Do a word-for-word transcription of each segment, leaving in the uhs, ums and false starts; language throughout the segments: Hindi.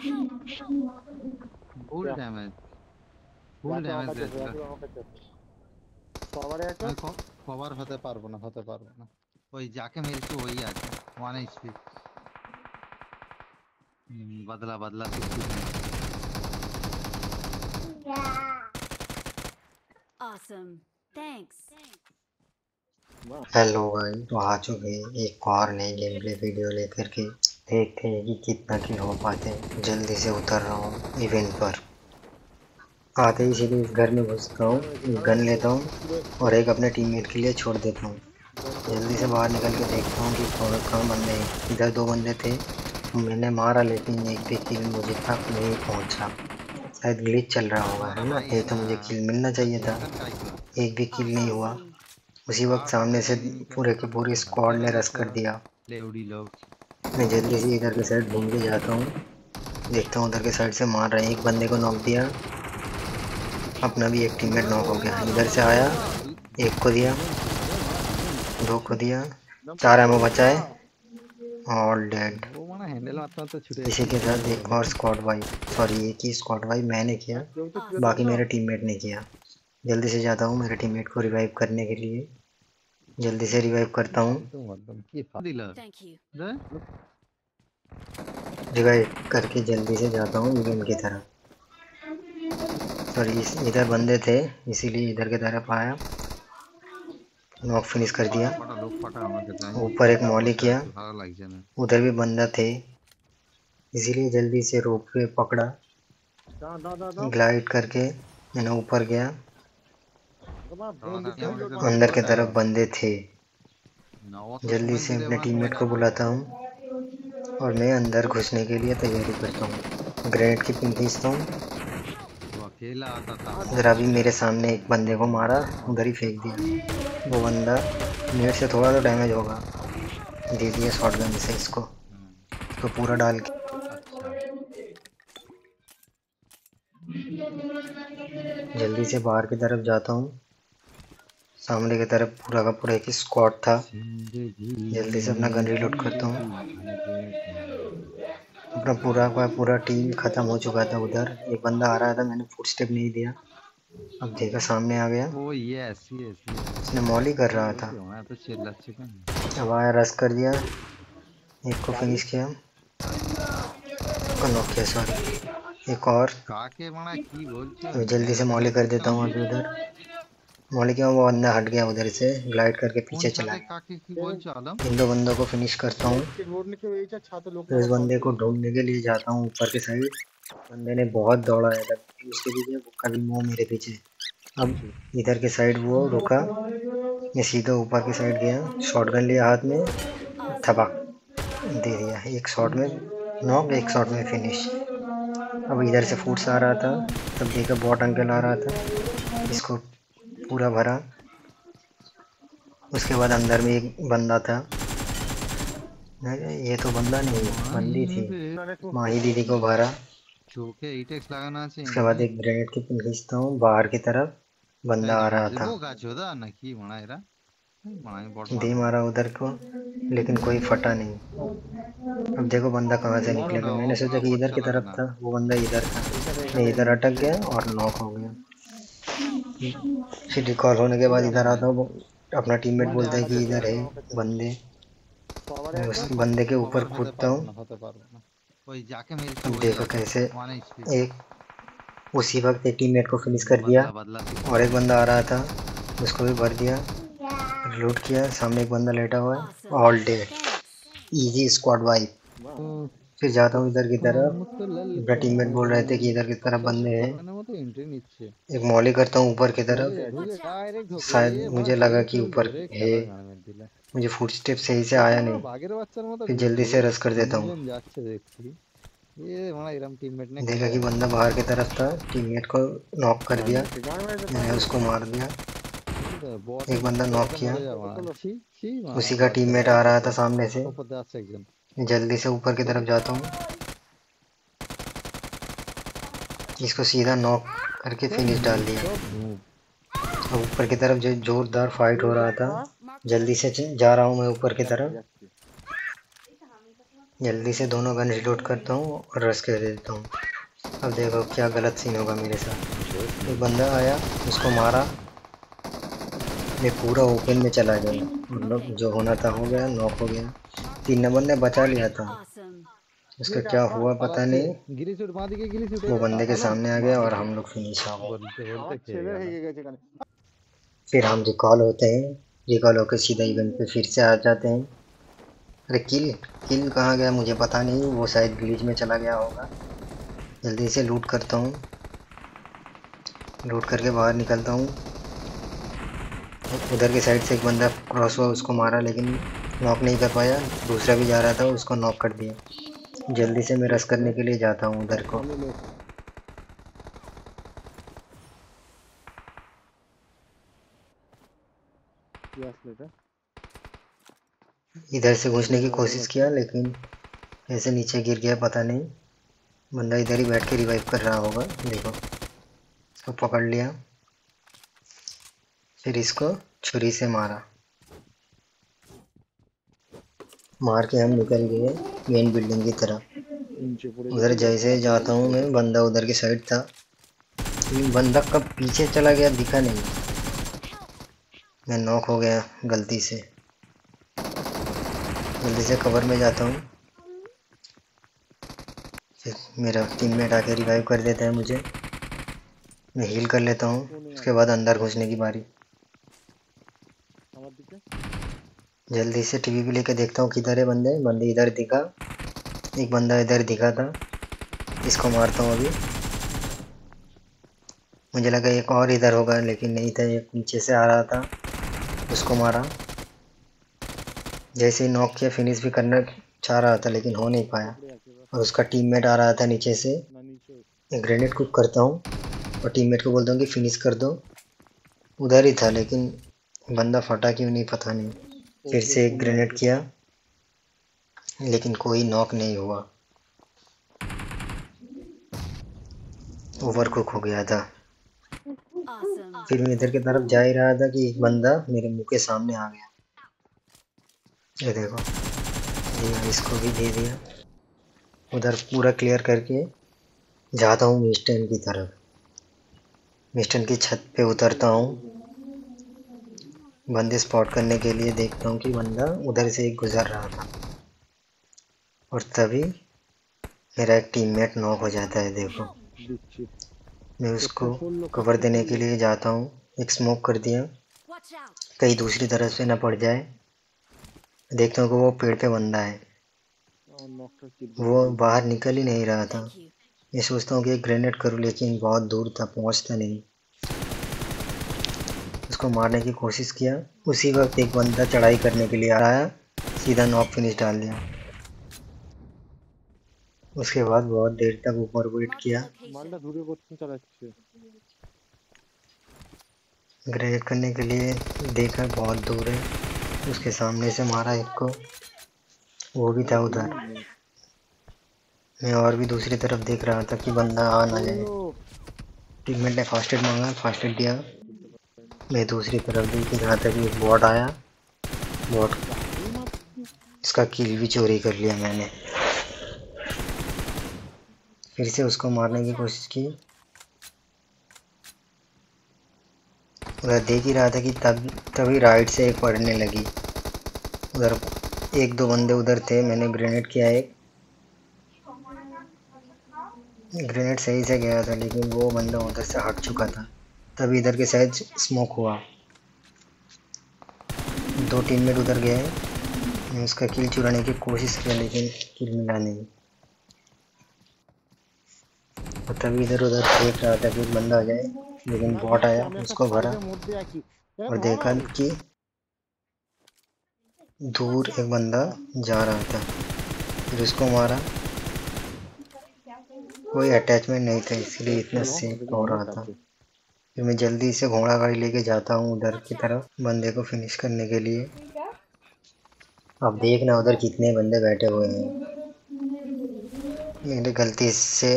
फुल डैमेज फुल डैमेज देছে পাওয়ার আছে পাওয়ার হতে পারবো না হতে পারবো না ওই যাকে মেরেছি ওই আছে ওয়ান এইচপি बदला बदला awesome thanks हेलो भाई तो आ चुके एक और नई गेम प्ले वीडियो लेकर के देखते हैं कि कितना की हो पाते हैं। जल्दी से उतर रहा हूँ इवेंट पर। आते ही सीधे इस घर में घुसता हूँ, गन लेता हूँ और एक अपने टीममेट के लिए छोड़ देता हूँ। जल्दी से बाहर निकल के देखता हूँ कि थोड़ा कम बंदे हैं। इधर दो बंदे थे मैंने मारा लेकिन एक भी किल मुझे तक नहीं पहुँचा। शायद ग्लिच चल रहा होगा है ना, ये तो मुझे किल मिलना चाहिए था, एक भी किल नहीं हुआ। उसी वक्त सामने से पूरे के पूरे स्क्वाड ने रश कर दिया। मैं जल्दी से इधर के साइड घूम के जाता हूँ, देखता हूँ उधर के साइड से मार रहे हैं। एक बंदे को नॉक दिया, अपना भी एक टीममेट नॉक हो गया। इधर से आया, एक को दिया, दो को दिया, चार एमओ बचाए, ऑल डेड। इसी के साथ एक और स्क्वाड वाइप, सॉरी एक ही स्क्वाड वाइप मैंने किया, बाकी मेरे टीममेट ने किया। जल्दी से जाता हूँ मेरे टीममेट को रिवाइव करने के लिए, जल्दी से रिवाइव करता हूँ। रिवाइव करके जल्दी से जाता हूँ इवेंट की तरफ। सॉरी इधर बंदे थे इसीलिए इधर की तरफ आया, नॉक फिनिश कर दिया। ऊपर एक मॉली किया, उधर भी बंदा थे इसीलिए जल्दी से रोप पे पकड़ा, ग्लाइड करके मैंने ऊपर गया। अंदर की तरफ बंदे थे, जल्दी से अपने टीममेट को बुलाता हूँ और मैं अंदर घुसने के लिए तैयारी करता हूँ। ग्रेनेड की पिन खींचता हूँ, जरा भी मेरे सामने एक बंदे को मारा, उधर ही फेंक दिया। वो बंदा नेट से थोड़ा तो डैमेज होगा, दे दिया शॉटगन से इसको, इसको पूरा डाल के। जल्दी से बाहर की तरफ जाता हूँ, सामने की तरफ पूरा का पूरा एक ही स्क्वाड था। जल्दी से अपना गन रीलोड करता हूँ, अपना पूरा का पूरा टीम खत्म हो चुका था। उधर एक बंदा आ रहा था, मैंने फुटस्टेप नहीं दिया, अब देखा सामने आ गया, उसने मॉली कर रहा था। अब आया, रश कर दिया, एक को फिनिश किया, नॉक किया, सॉरी एक और। अब जल्दी से मॉली कर देता हूँ। अभी उधर मॉली के वो बंदा हट गया, उधर से ग्लाइड करके पीछे चला। इन दो बंदों को फिनिश करता हूँ। इस बंदे को ढूंढने के लिए जाता हूँ ऊपर के साइड। बंदे ने बहुत दौड़ा है, उसके पीछे कभी वो मेरे पीछे। अब इधर के साइड वो रुका, मैं सीधा ऊपर के साइड गया, शॉटगन लिया हाथ में, थपा दे दिया, एक शॉट में नॉक, एक शॉट में फिनिश। अब इधर से फूड्स आ रहा था, तब देखा बॉट अंकल आ रहा था, इसको पूरा भरा। उसके बाद अंदर में एक बंदा था, ये तो बंदा नहीं बंदी थी, माही दीदी को भरा। उसके बाद एक ग्रेनेड की पिन खींचता हूँ, बाहर की तरफ बंदा आ रहा था, दे मारा उधर को लेकिन कोई फटा नहीं। अब देखो बंदा कहाँ से निकलेगा, मैंने सोचा कि इधर की तरफ था, वो बंदा इधर था, मैं इधर अटक गया और नॉक हो गया। फिर रिकॉल होने के बाद इधर आता हूँ, अपना टीममेट बोलता है कि इधर है बंदे, मैं उस बंदे के ऊपर कूदता हूँ। अब देखो कैसे एक उसी वक्त एक टीममेट को फिनिश कर दिया, और एक बंदा आ रहा था उसको भी भर दिया, लूट किया। सामने एक बंदा लेटा हुआ है, all day easy squad wipe. फिर जाता हूँ इधर की तरफ, मेरा टीममेट बोल रहे थे कि इधर की तरफ बंदे हैं, एक मॉली करता हूँ ऊपर की तरफ। शायद मुझे लगा कि ऊपर है, मुझे फुटस्टेप सही से आया नहीं, फिर जल्दी से रश कर देता हूँ। देखा कि बंदा बाहर की तरफ था, टीममेट को नॉक कर दिया, मैंने उसको मार दिया। एक बंदा नॉक किया, उसी का टीममेट आ रहा था सामने से। जल्दी से ऊपर की तरफ जाता हूँ, इसको सीधा नॉक करके फिनिश डाल दिया। अब ऊपर की तरफ जो जोरदार फाइट हो रहा था, जल्दी से जा रहा हूँ मैं ऊपर की तरफ। जल्दी से दोनों गन रिलोड करता हूँ और रश कर देता हूँ। अब देखो क्या गलत सीन होगा मेरे साथ। एक बंदा आया, उसको मारा, ये पूरा ओपन में चला गया, मतलब जो होना था हो गया, नॉक हो गया। तीन नंबर ने बचा लिया था, उसका क्या हुआ पता नहीं, वो बंदे के सामने आ गया और हम लोग फिनिश हो गए। फिर हम रिकॉल होते हैं, रिकॉल होकर सीधा इवेंट पे फिर से आ जाते हैं। अरे किल किल कहाँ गया मुझे पता नहीं, वो शायद ग्लिच में चला गया होगा। जल्दी से लूट करता हूँ, लूट करके बाहर निकलता हूँ। उधर के साइड से एक बंदा क्रॉस हुआ, उसको मारा लेकिन नॉक नहीं कर पाया। दूसरा भी जा रहा था, उसको नॉक कर दिया। जल्दी से मैं रश करने के लिए जाता हूँ उधर को। इधर से घुसने की कोशिश किया लेकिन ऐसे नीचे गिर गया, पता नहीं। बंदा इधर ही बैठ के रिवाइव कर रहा होगा, देखो इसको पकड़ लिया, फिर इसको छुरी से मारा। मार के हम निकल गए मेन बिल्डिंग की तरफ। उधर जैसे जाता हूँ मैं, बंदा उधर के साइड था, बंदा कब पीछे चला गया दिखा नहीं। मैं नॉक हो गया गलती से। जल्दी से कवर में जाता हूँ, फिर मेरा टीममेट आके रिवाइव कर देता है मुझे, मैं हील कर लेता हूँ। उसके बाद अंदर घुसने की बारी। जल्दी से टीवी भी लेके देखता हूँ किधर है बंदे। बंदे इधर दिखा, एक बंदा इधर दिखा था, इसको मारता हूँ। अभी मुझे लगा एक और इधर होगा लेकिन नहीं था, एक नीचे से आ रहा था, उसको मारा। जैसे ही नॉक किया, फिनिश भी करना चाह रहा था लेकिन हो नहीं पाया। और उसका टीममेट आ रहा था नीचे से, एक ग्रेनेड कुक करता हूँ और टीममेट को बोलता हूँ कि फिनिश कर दो। उधर ही था लेकिन बंदा फटा क्यों नहीं पता नहीं। फिर से एक ग्रेनेड किया लेकिन कोई नॉक नहीं हुआ, ओवर कुक हो गया था। फिर मैं इधर की तरफ जा ही रहा था कि एक बंदा मेरे मुंह के सामने आ गया। ये देखो, ये इसको भी दे दिया। उधर पूरा क्लियर करके जाता हूँ मिस्टन की तरफ। मिस्टन की छत पे उतरता हूँ, बंदे स्पॉट करने के लिए देखता हूँ कि बंदा उधर से एक गुजर रहा था। और तभी मेरा एक टीममेट नॉक हो जाता है। देखो, मैं उसको कवर देने के लिए जाता हूँ, एक स्मोक कर दिया कहीं दूसरी तरफ से ना पड़ जाए। देखता हूँ कि वो पेड़ पे बंदा है, वो बाहर निकल ही नहीं रहा था। मैं सोचता हूँ कि एक ग्रेनेड करूँ लेकिन बहुत दूर था, पहुँचता नहीं। उसको मारने की कोशिश किया, उसी वक्त एक बंदा चढ़ाई करने के लिए आया, सीधा नॉक फिनिश डाल दिया। उसके बाद बहुत देर तक ऊपर वेट किया, ग्रेनेड करने के लिए देखा बहुत दूर है, उसके सामने से मारा एक को, वो भी था उधर। मैं और भी दूसरी तरफ देख रहा था कि बंदा आ ना जाए। टीममेट ने फास्ट एड मांगा, फास्ट एड दिया। मैं दूसरी तरफ देख रहा था कि एक बॉट आया, बॉट इसका किल भी चोरी कर लिया मैंने। फिर से उसको मारने की कोशिश की। उधर देख ही रहा था कि तब तभी राइट से एक पड़ने लगी। उधर एक दो बंदे उधर थे, मैंने ग्रेनेड किया, एक ग्रेनेड सही से गया था लेकिन वो बंदा उधर से हट चुका था। तभी इधर के साइड स्मोक हुआ, दो टीममेट उधर गए। मैं उसका किल चुराने की कोशिश किया लेकिन किल मिला नहीं। तभी इधर उधर देख रहा था कि बंदा आ जाए लेकिन बॉट आया, उसको भरा। और देखा कि दूर एक बंदा जा रहा था, फिर उसको मारा। कोई अटैचमेंट नहीं था इसलिए इतना सेफ हो रहा था। फिर मैं जल्दी से घोड़ा गाड़ी लेके जाता हूँ उधर की तरफ बंदे को फिनिश करने के लिए। अब देखना उधर कितने बंदे बैठे हुए हैं। मेरी गलती से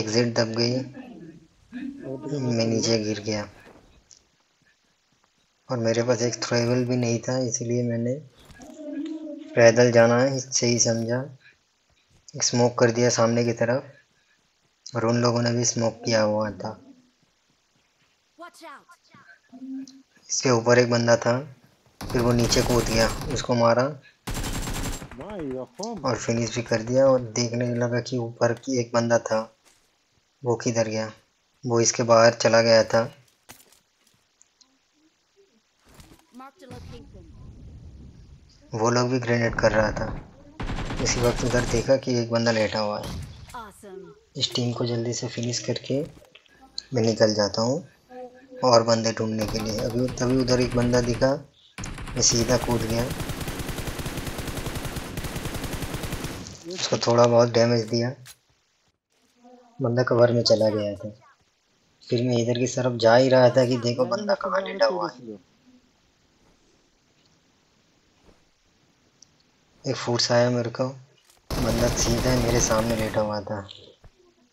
एग्जिट दब गई, मैं नीचे गिर गया और मेरे पास एक थ्रोएबल भी नहीं था, इसलिए मैंने पैदल जाना है सही समझा। स्मोक कर दिया सामने की तरफ, और उन लोगों ने भी स्मोक किया हुआ था। इसके ऊपर एक बंदा था, फिर वो नीचे कूद गया, उसको मारा और फिनिश भी कर दिया। और देखने लगा कि ऊपर की एक बंदा था, वो किधर गया, वो इसके बाहर चला गया था। वो लोग भी ग्रेनेड कर रहा था। इसी वक्त उधर देखा कि एक बंदा लेटा हुआ है। इस टीम को जल्दी से फिनिश करके मैं निकल जाता हूँ और बंदे ढूंढने के लिए। अभी तभी उधर एक बंदा दिखा, मैं सीधा कूद गया, उसको थोड़ा बहुत डैमेज दिया, बंदा कवर में चला गया था। फिर मैं इधर की तरफ जा ही रहा था कि देखो बंदा कहाँ लेटा हुआ है। एक फोर्स आया मेरे को, बंदा सीधा मेरे सामने लेटा हुआ था।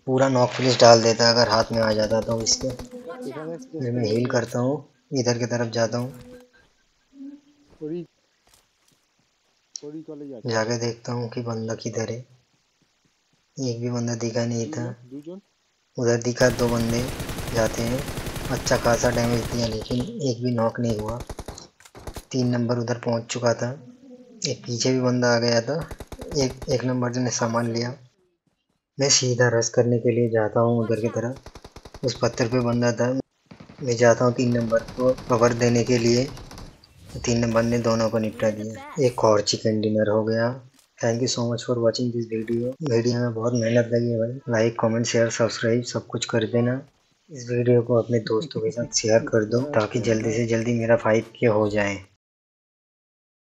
पूरा नॉक फिनिश डाल देता अगर हाथ में आ जाता तो इसके। फिर मैं हील करता हूँ, इधर की तरफ जाता हूँ, जाके देखता हूँ कि बंदा किधर है। एक भी बंदा दिखा नहीं था। उधर दिखा दो बंदे जाते हैं, अच्छा खासा डैमेज दिया लेकिन एक भी नॉक नहीं हुआ। तीन नंबर उधर पहुंच चुका था, एक पीछे भी बंदा आ गया था। एक एक नंबर ने सामान लिया। मैं सीधा रश करने के लिए जाता हूँ उधर की तरफ। उस पत्थर पे बंदा था। मैं जाता हूँ तीन नंबर को कवर देने के लिए। तीन नंबर ने दोनों को निपटा दिया। एक और चिकन डिनर हो गया। Thank you so much for watching this video. Video में बहुत मेहनत लगी है भाई। लाइक कमेंट शेयर सब्सक्राइब सब कुछ कर देना। इस वीडियो को अपने दोस्तों के साथ शेयर कर दो ताकि जल्दी से जल्दी मेरा फाइव के हो जाए।